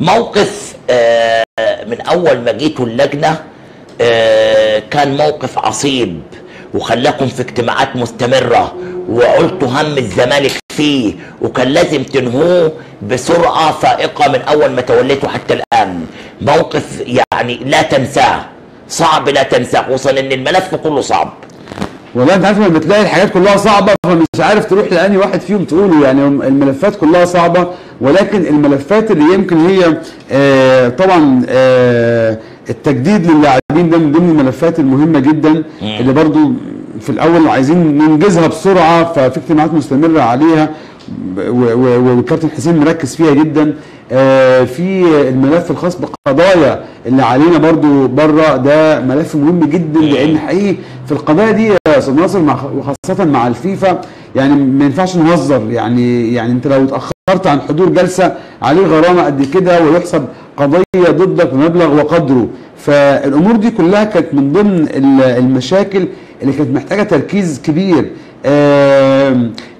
موقف من اول ما جيتوا اللجنه كان موقف عصيب وخلاكم في اجتماعات مستمره، وقلتوا هم الزمالك فيه وكان لازم تنهوه بسرعه فائقه من اول ما توليتوا حتى الان. موقف يعني لا تنساه، صعب لا تنساه، خصوصا ان الملف كله صعب. والله انت عارف لما بتلاقي الحاجات كلها صعبه فمش عارف تروح لاني واحد فيهم تقوله، يعني الملفات كلها صعبه، ولكن الملفات اللي يمكن هي طبعا التجديد للاعبين ده من ضمن الملفات المهمه جدا اللي برضو في الاول عايزين ننجزها بسرعه، ففي اجتماعات مستمره عليها والكابتن حسين مركز فيها جدا. في الملف الخاص بالقضايا اللي علينا برضو بره، ده ملف مهم جدا لان حقيقي في القضايا دي يا استاذ ناصر وخاصه مع الفيفا يعني ما ينفعش نهزر، يعني انت لو اتاخرت عن حضور جلسه عليه غرامه قد كده ويحسب قضيه ضدك بمبلغ وقدره. فالامور دي كلها كانت من ضمن المشاكل اللي كانت محتاجه تركيز كبير.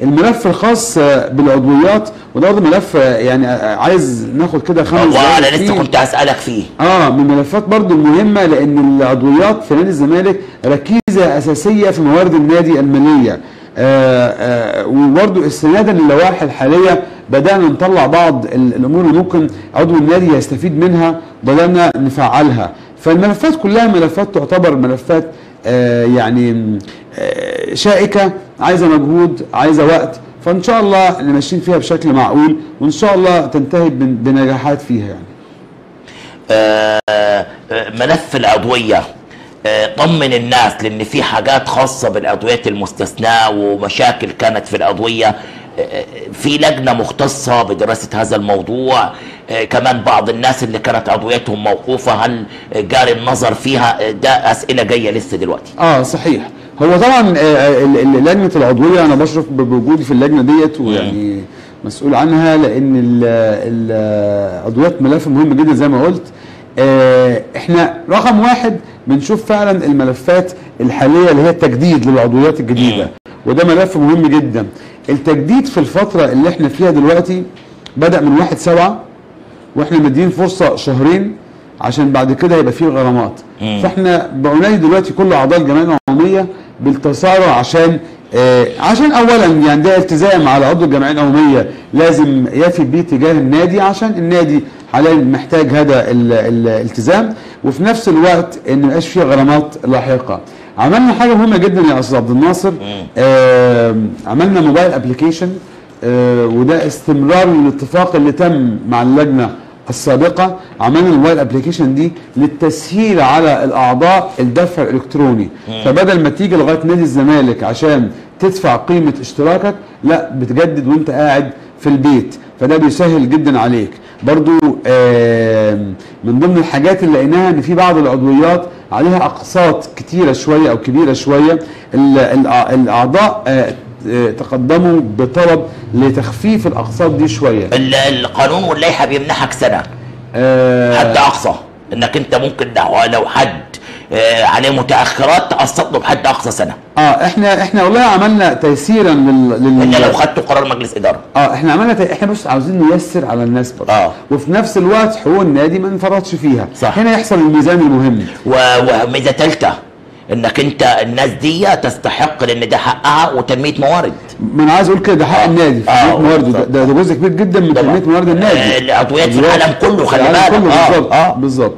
الملف الخاص بالعضويات وده ملف يعني عايز ناخد كده 5 دقايق والله انا لسه كنت هسالك فيه. من الملفات برضو المهمه لان العضويات في نادي الزمالك ركيزه اساسيه في موارد النادي الماليه. وبرضو استنادا للوائح الحاليه بدانا نطلع بعض الامور اللي ممكن عضو النادي يستفيد منها ضلنا نفعلها. فالملفات كلها ملفات تعتبر ملفات يعني شائكه، عايزه مجهود، عايزه وقت، فان شاء الله اللي ماشيين فيها بشكل معقول وان شاء الله تنتهي بنجاحات فيها. يعني ملف العضويه طمن الناس لان في حاجات خاصه بالعضويات المستثناه ومشاكل كانت في العضويه، في لجنه مختصه بدراسه هذا الموضوع. كمان بعض الناس اللي كانت عضويتهم موقوفه هل جاري النظر فيها؟ ده اسئله جايه لسه دلوقتي. صحيح، هو طبعا لجنه العضويه انا بشرف بوجودي في اللجنه ديت ويعني مسؤول عنها لان العضويات ملف مهم جدا زي ما قلت. احنا رقم واحد بنشوف فعلا الملفات الحاليه اللي هي التجديد للعضويات الجديده، وده ملف مهم جدا. التجديد في الفتره اللي احنا فيها دلوقتي بدا من 1/7 واحنا مدين فرصه شهرين عشان بعد كده هيبقى فيه غرامات. فاحنا بعناية دلوقتي كل اعضاء الجمعيه العموميه بالتسارع عشان اولا يعني ده التزام على عضو الجمعيه العموميه لازم يفي بيه تجاه النادي عشان النادي حاليا محتاج هذا الالتزام، وفي نفس الوقت ان ما يبقاش فيه غرامات لاحقه. عملنا حاجه مهمه جدا يا استاذ عبد الناصر، عملنا موبايل ابلكيشن، وده استمرار للاتفاق اللي تم مع اللجنه السابقه. عملنا الموبايل ابلكيشن دي للتسهيل على الاعضاء الدفع الالكتروني، فبدل ما تيجي لغايه نادي الزمالك عشان تدفع قيمه اشتراكك، لا بتجدد وانت قاعد في البيت، فده بيسهل جدا عليك. برضو من ضمن الحاجات اللي لقيناها ان في بعض العضويات عليها اقساط كتيره شويه او كبيره شويه، الاعضاء تقدموا بطلب لتخفيف الاقساط دي شويه. القانون واللائحه بيمنحك سنه حد اقصى، انك انت ممكن لو حد عليه متاخرات تقسط له بحد اقصى سنه. احنا والله عملنا تيسيرا لل لو خدتوا قرار مجلس اداره. احنا عملنا احنا بس عاوزين نيسر على الناس برضه، وفي نفس الوقت حقوق النادي ما نفرطش فيها. صح. هنا يحصل الميزان المهم. وميزه ثالثه انك انت الناس دي تستحق لان ده حقها وتنميه موارد. ما انا عايز اقول كده، ده حق النادي تنميه موارده، ده جزء كبير جدا من تنميه موارد النادي. العضويات في العالم كله خلي بالك. بالظبط بالظبط.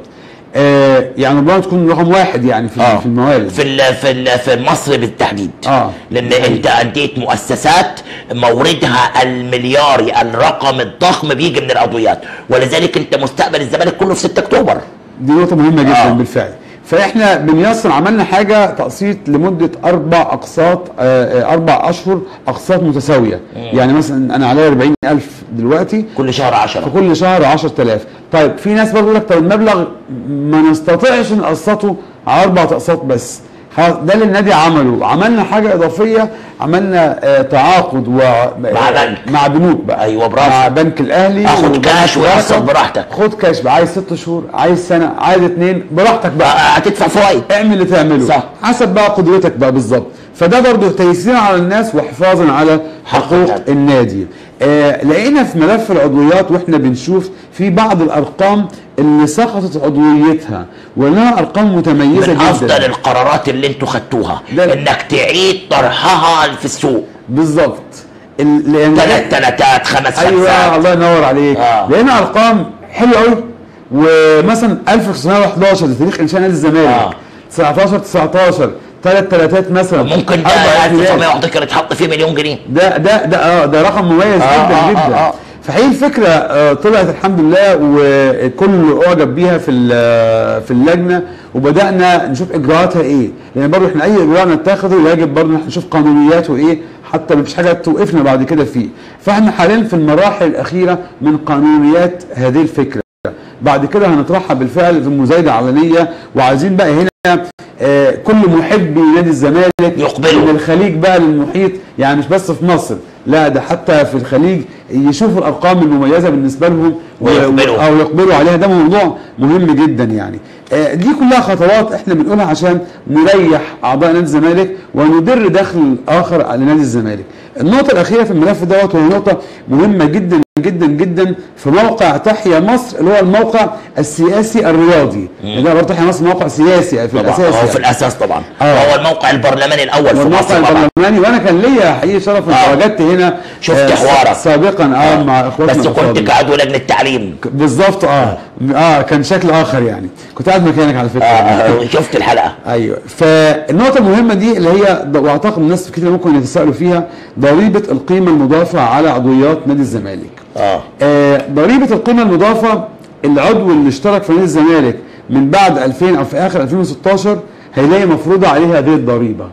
يعني ربما تكون رقم واحد يعني في الموارد في مصر بالتحديد. لان انت اديت مؤسسات موردها الملياري الرقم الضخم بيجي من العضويات، ولذلك انت مستقبل الزمالك كله في 6 اكتوبر. دي نقطه مهمه جدا بالفعل. فاحنا بنيسر، عملنا حاجه تقسيط لمده 4 اشهر اقساط متساويه. يعني مثلا انا عليا 40,000 دلوقتي، كل شهر 10، فكل شهر 10,000. طيب في ناس برضه يقول لك طب المبلغ ما نستطيعش نقسطه على 4 اقساط بس. ده اللي النادي عمله. عملنا حاجه اضافيه، عملنا تعاقد مع بنوك بقى. ايوه برافو، مع بنك الاهلي. خد كاش ويحصل براحتك، خد كاش بقى، عايز 6 شهور، عايز سنه، عايز 2 براحتك بقى، هتدفع فوايد، اعمل اللي تعمله. صح، حسب بقى قدرتك بقى بالظبط. فده برضه تيسير على الناس وحفاظا على حقوق النادي. لقينا في ملف العضويات واحنا بنشوف في بعض الارقام اللي سقطت عضويتها ولها ارقام متميزه جدا. من افضل القرارات اللي انتوا خدتوها انك تعيد طرحها في السوق. بالظبط. 3 3 5 5. ايوه الله ينور عليك. لقينا ارقام حلوه قوي، ومثلا 1911 لتاريخ انشاء نادي الزمالك، 19 19 3 3 مثلا، ممكن ده 1901 كان يتحط فيه مليون جنيه. ده رقم مميز جدا جدا. فحقيقي الفكره طلعت الحمد لله، وكل اعجب بيها في اللجنه، وبدانا نشوف اجراءاتها ايه، لان برضه احنا اي اجراء نتخذه يجب برضه نشوف قانونياته ايه، حتى مفيش حاجه توقفنا بعد كده فيه. فاحنا حاليا في المراحل الاخيره من قانونيات هذه الفكره، بعد كده هنطرحها بالفعل في مزايده علنيه، وعايزين بقى هنا كل محبي نادي الزمالك يقبلوا من الخليج بقى للمحيط، يعني مش بس في مصر، لا ده حتى في الخليج يشوفوا الارقام المميزه بالنسبه لهم ويقبلوا او يقبلوا عليها. ده موضوع مهم جدا يعني. دي كلها خطوات احنا بنقولها عشان نريح اعضاء نادي الزمالك وندر دخل اخر على نادي الزمالك. النقطه الاخيره في الملف دوت، وهي نقطه مهمه جدا جدا جدا، في موقع تحيا مصر اللي هو الموقع السياسي الرياضي. ده برضه تحيا مصر موقع سياسي في الاساس، هو في الاساس طبعا هو الموقع البرلماني الاول في مصر طبعا. وانا كان ليا حقيقي شرف ان تواجدت هنا، شفت حوارك سابقا مع اخواتنا، بس كنت كعضو لجنه التعليم. بالظبط. كان شكل اخر يعني، كنت قاعد مكانك على فكره. شفت الحلقه. ايوه. فالنقطه المهمه دي اللي هي، واعتقد الناس كتير ممكن يتساءلوا فيها، ضريبه القيمه المضافه على عضويات نادي الزمالك. ضريبه القيمه المضافه، العضو اللي اشترك في نادي الزمالك من بعد 2000 او في اخر 2016 هيلاقي مفروضه عليه هذه الضريبه،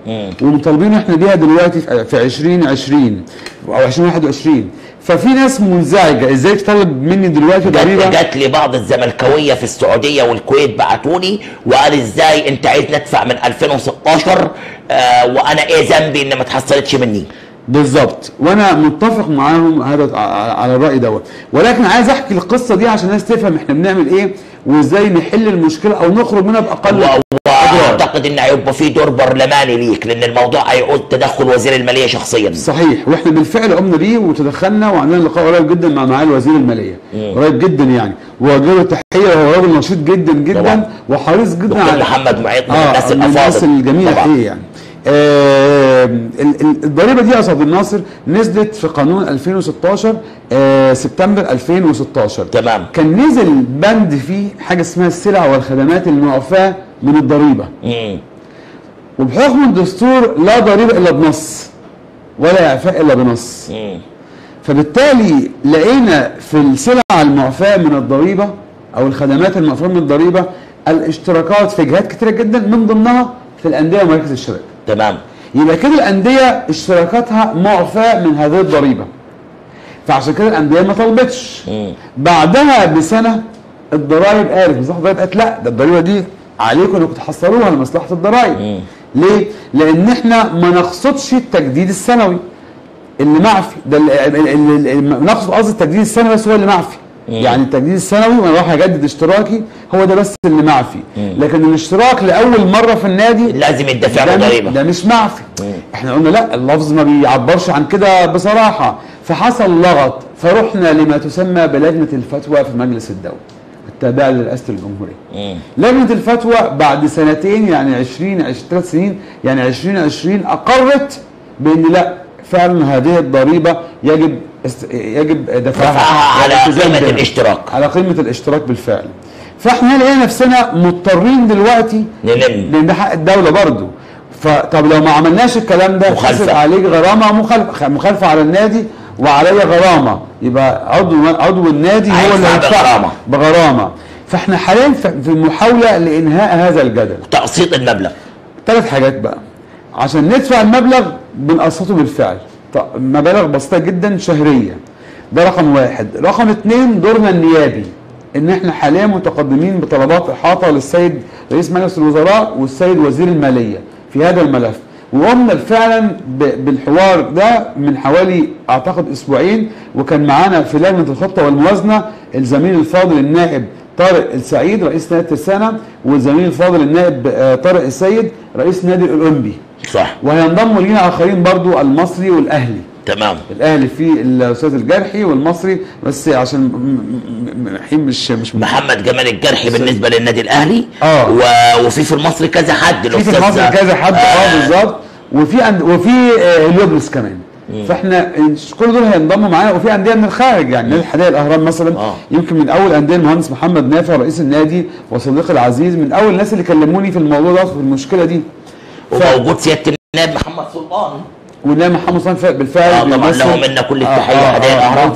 ومطالبين احنا بيها دلوقتي في 2020 او 2021. ففي ناس منزعجه، ازاي تطلب مني دلوقتي ضريبه؟ جات لي بعض الزملكاويه في السعوديه والكويت بعتوني وقال ازاي انت عايز ندفع من 2016 وانا ايه ذنبي ان ما اتحصلتش مني؟ بالظبط، وانا متفق معاهم هذا على الراي دوت، ولكن عايز احكي القصه دي عشان الناس تفهم احنا بنعمل ايه وازاي نحل المشكله او نخرج منها باقل. اعتقد ان هيبقى في دور برلماني ليك، لان الموضوع هيعود تدخل وزير الماليه شخصيا. صحيح، واحنا بالفعل قمنا بيه وتدخلنا وعملنا لقاء قريب جدا مع معالي وزير الماليه، قريب جدا يعني، ووجه له تحيه، وهو راجل نشيط جدا جدا وحريص جدا على محمد معيط من الناس الافاضل، من الناس الجميله حقيقي يعني. الضريبه دي يا استاذ الناصر نزلت في قانون 2016 سبتمبر 2016. تمام. كان نزل بند فيه حاجه اسمها السلع والخدمات المعفاه من الضريبه. وبحكم الدستور لا ضريبه الا بنص ولا اعفاء الا بنص. فبالتالي لقينا في السلع المعفاه من الضريبه او الخدمات المعفاه من الضريبه الاشتراكات في جهات كتيره جدا، من ضمنها في الانديه ومراكز الشراء. تمام. يبقى كده الانديه اشتراكاتها معفاه من هذه الضريبه، فعشان كده الانديه ما طلبتش. بعدها بسنه الضرايب قالت، مصلحه الضرايب قالت لا، ده الضريبه دي عليكم انكم تحصلوها لمصلحه الضرايب. ليه؟ لان احنا ما نقصدش التجديد السنوي اللي معفي، ده اللي نقصد، قصد التجديد السنوي بس هو اللي معفي. يعني التجديد السنوي وانا رايح اجدد اشتراكي هو ده بس اللي معفي، لكن الاشتراك لاول مره في النادي لازم يدفع له ضريبه، ده مش معفي. احنا قلنا لا، اللفظ ما بيعبرش عن كده بصراحه، فحصل لغط، فرحنا لما تسمى بلجنه الفتوى في مجلس الدوله التابعه لرئاسه الجمهوريه. لجنه الفتوى بعد سنتين يعني 3 سنين يعني 2020 اقرت بان لا، فعلا هذه الضريبه يجب دفعها على قيمه الاشتراك، على قيمه الاشتراك بالفعل. فاحنا لقينا نفسنا مضطرين دلوقتي لان ده حق الدوله برضه، فطب لو ما عملناش الكلام ده هيحصل عليك غرامه مخالفه على النادي وعليا غرامه، يبقى عضو النادي هو اللي هيدفع بغرامه. فاحنا حاليا في محاوله لانهاء هذا الجدل، تقسيط المبلغ. 3 حاجات بقى عشان ندفع المبلغ بنقسطه بالفعل، مبالغ بسيطه جدا شهريه، ده رقم 1. رقم 2 دورنا النيابي، ان احنا حاليا متقدمين بطلبات احاطه للسيد رئيس مجلس الوزراء والسيد وزير الماليه في هذا الملف، وقمنا فعلا بالحوار ده من حوالي اعتقد اسبوعين، وكان معانا في لجنه الخطه والموازنه الزميل الفاضل النائب طارق السعيد رئيس نادي ترسانه، والزميل الفاضل النائب طارق السيد رئيس نادي الاولمبي. صح. وهينضموا لينا اخرين برضو، المصري والاهلي. تمام. الاهلي فيه الاستاذ الجرحي والمصري، بس عشان الحين مش محمد جمال الجرحي بالنسبه للنادي الاهلي وفي المصري كذا حد، في المصري كذا حد بالظبط، وفي هليوبلس كمان. فاحنا كل دول هينضموا معانا، وفي انديه من الخارج يعني نادي حدائق الاهرام مثلا يمكن من اول انديه المهندس محمد نافع رئيس النادي وصديقي العزيز من اول الناس اللي كلموني في الموضوع ده وفي المشكله دي. وموجود سياده النائب محمد سلطان، والنائب محمد سلطان بالفعل طبعا له منا كل التحيه حدائق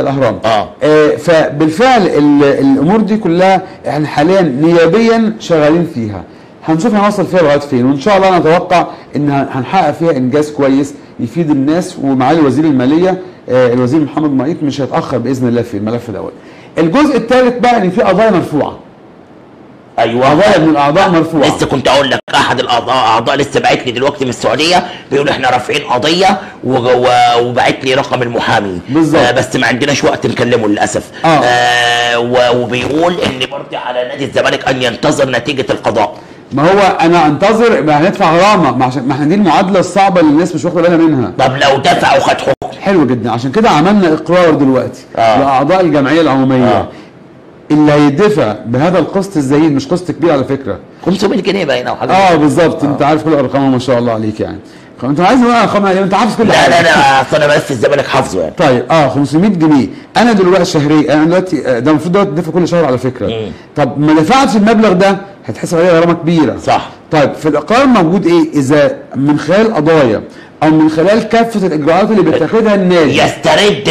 الاهرام فبالفعل الامور دي كلها احنا حاليا نيابيا شغالين فيها، هنشوف هنوصل فيها لغايه فين، وان شاء الله انا اتوقع ان هنحقق فيها انجاز كويس يفيد الناس. ومعالي وزير الماليه الوزير محمد معيط مش هيتاخر باذن الله في الملف دوت. الجزء الثالث بقى ان في قضايا مرفوعه. ايوه قضايا من الاعضاء مرفوعه. لسه كنت اقول لك احد الاعضاء لسه باعت لي دلوقتي من السعوديه بيقول احنا رافعين قضيه وباعت لي رقم المحامي بالظبط، بس ما عندناش وقت نكلمه للاسف. وبيقول ان برضه على نادي الزمالك ان ينتظر نتيجه القضاء. ما هو انا انتظر، ما هندفع غرامه، ما احنا دي المعادله الصعبه اللي الناس مش واخده بالها منها. طب لو دفع وخد حكم حلو جدا، عشان كده عملنا اقرار دلوقتي لاعضاء الجمعيه العموميه اللي هيدفع بهذا القسط الزايد، مش قسط كبير على فكره، 500 جنيه باينه وحاجه بالظبط. انت عارف كل ارقامها ما شاء الله عليك يعني، انت عايز ارقام انت عارف كل حاجه. لا اصل انا بس الزمالك حافظه يعني. طيب 500 جنيه انا دلوقتي شهري، انا دلوقتي ده المفروض دلوقتي تدفع كل شهر على فكره. طب ما دفعتش المبلغ ده هتحسب عليها غرامه كبيره صح. طيب في الاقرار موجود ايه؟ اذا من خلال قضايا او من خلال كافه الاجراءات اللي بيتخذها النادي يسترد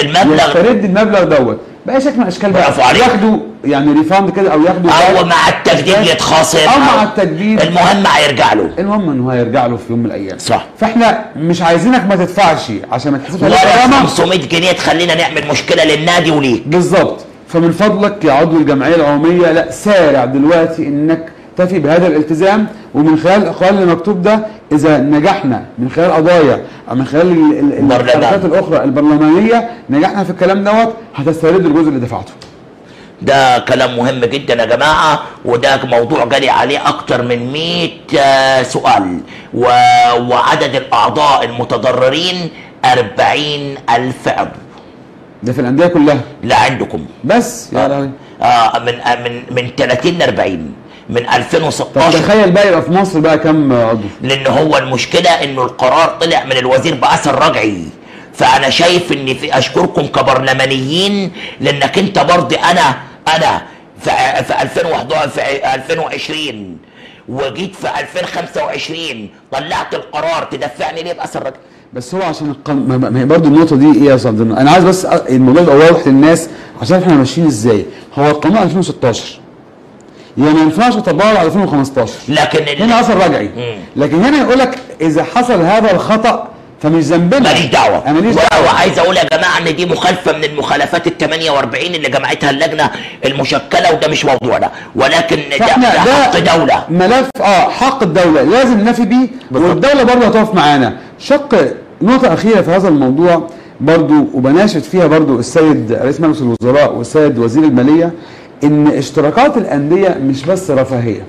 المبلغ دوت باي شكل من الاشكال بقى، ياخدوا يعني ريفاند كده او ياخدوا او مع التجديد يتخاصم او مع التجديد، المهم هيرجع له، المهم انه هيرجع له في يوم من الايام صح. فاحنا مش عايزينك ما تدفعش عشان ما تحسبش غرامه 500 جنيه تخلينا نعمل مشكله للنادي وليك بالظبط. فمن فضلك يا عضو الجمعيه العموميه لا سارع دلوقتي انك تفي بهذا الالتزام، ومن خلال الاقرار اللي مكتوب ده اذا نجحنا من خلال قضايا او من خلال الحركات الاخرى البرلمانيه نجحنا في الكلام دوت هتسترد الجزء اللي دفعته. ده كلام مهم جدا يا جماعه، وده موضوع جالي عليه اكتر من 100 سؤال، وعدد الاعضاء المتضررين 40,000 عضو. ده في الانديه كلها؟ لا عندكم بس يا لهوي. من 30 ل 40 من 2016. تخيل بقى يبقى في مصر بقى كم عضو؟ لان هو المشكله انه القرار طلع من الوزير باثر رجعي، فانا شايف ان في اشكركم كبرلمانيين، لانك انت برضه انا في 2011 في 2020 وجيت في 2025 طلعت القرار، تدفعني ليه باثر رجعي؟ بس هو عشان برضه النقطه دي ايه يا صديقنا؟ انا عايز بس الموضوع يبقى واضح للناس عشان احنا ماشيين ازاي. هو القانون 2016 يعني ما ينفعش يطبقه على 2015، لكن هنا اثر رجعي. لكن هنا يقول لك اذا حصل هذا الخطا فمش ذنبنا، ماليش دعوه. انا ماليش دعوه، وعايز اقول يا جماعه ان دي مخالفه من المخالفات ال 48 اللي جمعتها اللجنه المشكله، وده مش موضوعنا، ولكن ده حق دوله، ملف حق الدوله لازم نفي بيه، والدوله برضه هتقف معانا. شق نقطه اخيره في هذا الموضوع برضه وبناشد فيها برضه السيد رئيس مجلس الوزراء والسيد وزير الماليه، إن اشتراكات الأندية مش بس رفاهية،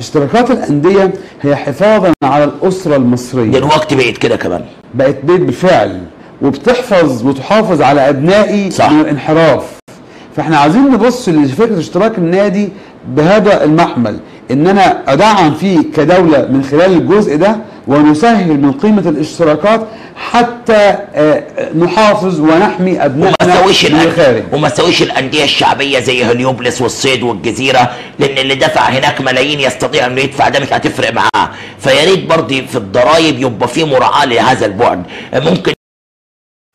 اشتراكات الأندية هي حفاظا على الأسرة المصرية. دلوقتي بقت كده كمان، بقت بيت بالفعل، وبتحفظ وتحافظ على أبنائي صح. من الانحراف. فاحنا عايزين نبص لفكرة اشتراك النادي بهذا المحمل، إن أنا أدعم فيه كدولة من خلال الجزء ده، ونسهل من قيمة الاشتراكات حتى نحافظ ونحمي أبنائنا من الخارج، وما تساويش الأندية الشعبية زي هليوبلس والصيد والجزيرة، لأن اللي دفع هناك ملايين يستطيع إنه يدفع، ده مش هتفرق معاه. فيا ريت برضه في الضرايب يبقى في مراعاة لهذا البعد، ممكن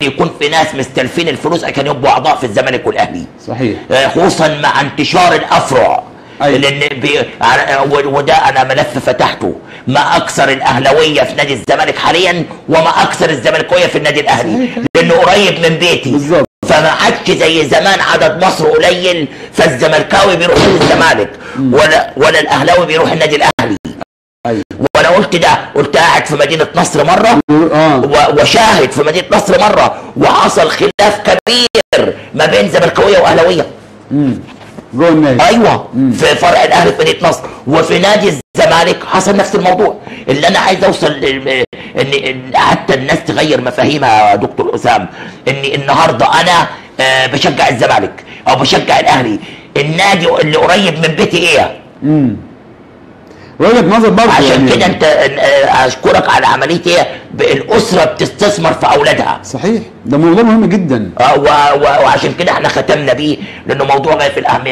يكون في ناس مستلفين الفلوس عشان يبقوا أعضاء في الزمالك والأهلي صحيح، خصوصا مع انتشار الأفرع. لان وده انا ملف فتحته، ما اكثر الاهلاويه في نادي الزمالك حاليا وما اكثر الزمالكويه في النادي الاهلي، لانه قريب من بيتي بالظبط. فما عادش زي زمان عدد مصر قليل، فالزملكاوي بيروح للزمالك ولا الاهلاوي بيروح النادي الاهلي. وانا قلت ده، قلت قاعد في مدينه نصر مره وشاهد في مدينه نصر مره، وحصل خلاف كبير ما بين زملكاويه واهلاويه جوه النادي. ايوه في فرع الاهلي في مدينه نصر، وفي نادي الزمالك حصل نفس الموضوع. اللي انا عايز اوصل ان حتى الناس تغير مفاهيمها يا دكتور اسامه، ان النهارده انا بشجع الزمالك او بشجع الاهلي، النادي اللي قريب من بيتي ايه؟ وجهه نظر برضه. عشان كده انت اشكرك على عمليه ايه؟ الاسره بتستثمر في اولادها. صحيح، ده موضوع مهم جدا. وعشان كده احنا ختمنا بيه لانه موضوع غاية في الاهميه.